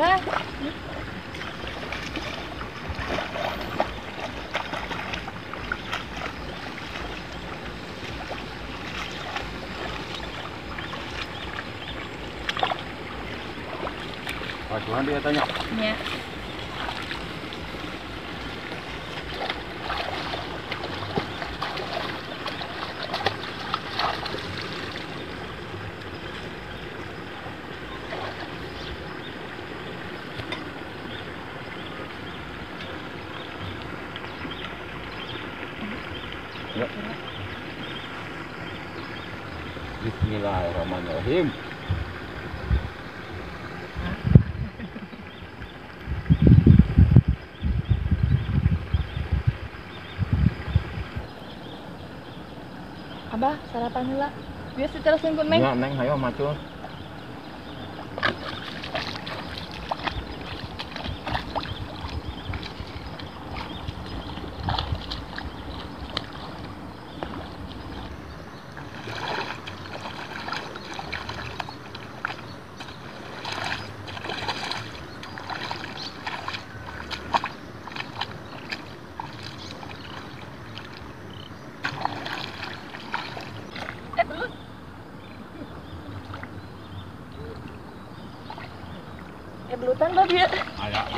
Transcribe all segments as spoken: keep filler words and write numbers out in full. Bah. Paduan dia tanya. Iya. Bismillahirrahmanirrahim. Abah sarapan dulu lah. Biasa terus ngikut Neng. Iya Neng, ayo macul. Belutan babi ya. Ada.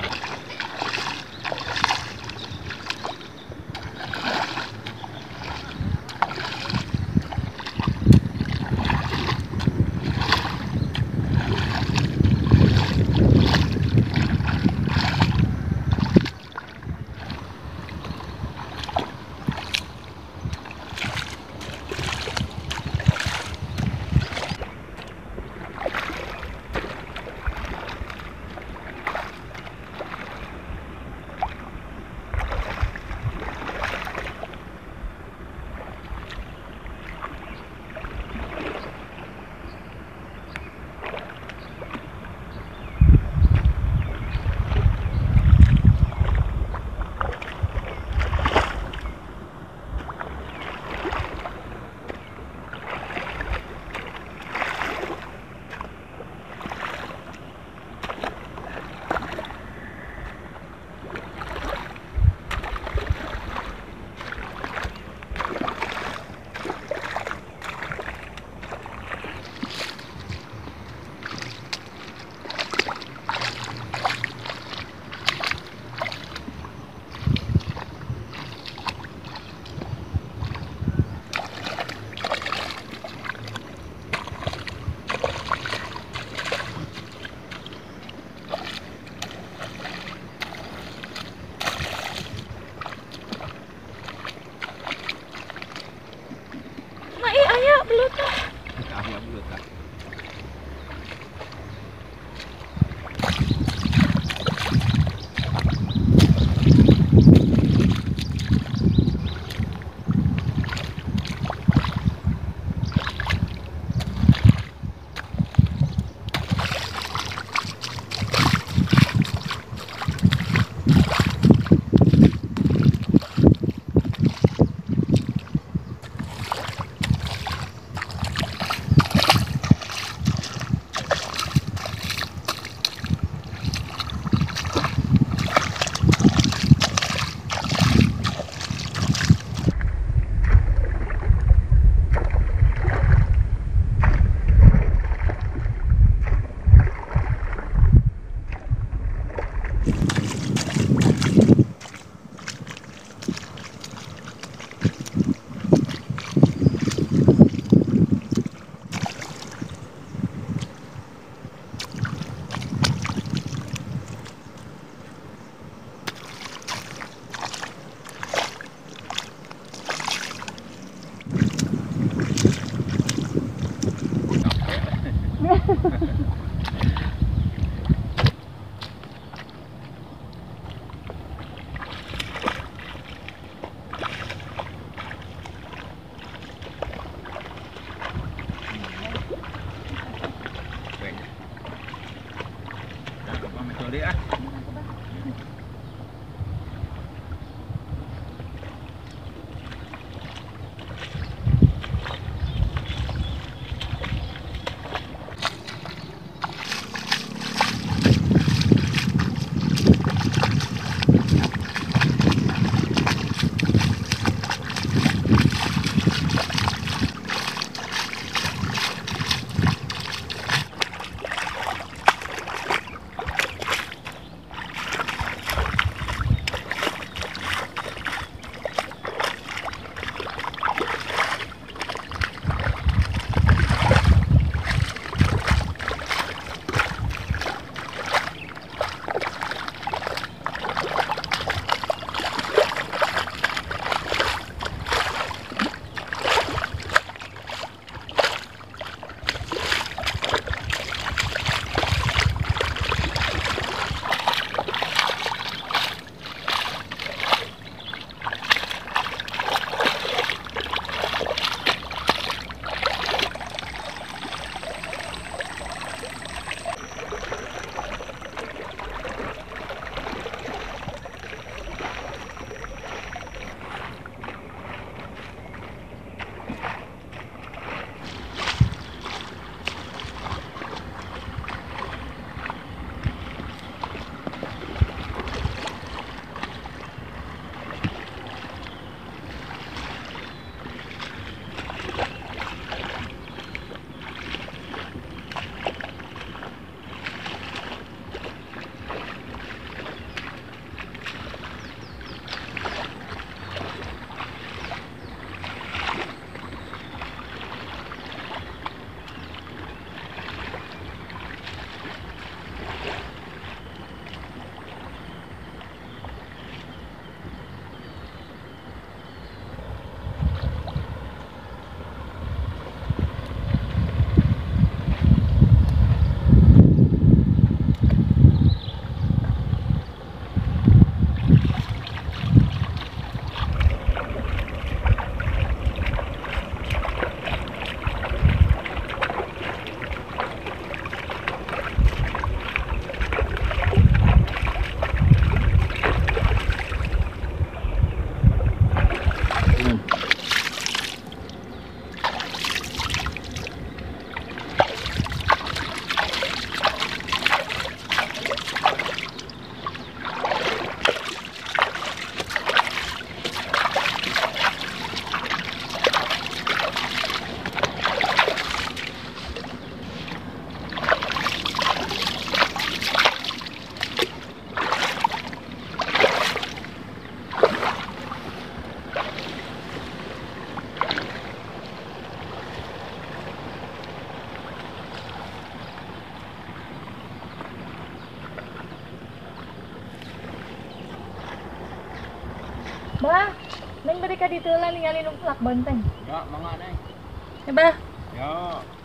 Bah, neng mereka ditelan ninggalin uplak banteng. Ya, mangga neng. Ya, bah. Ya.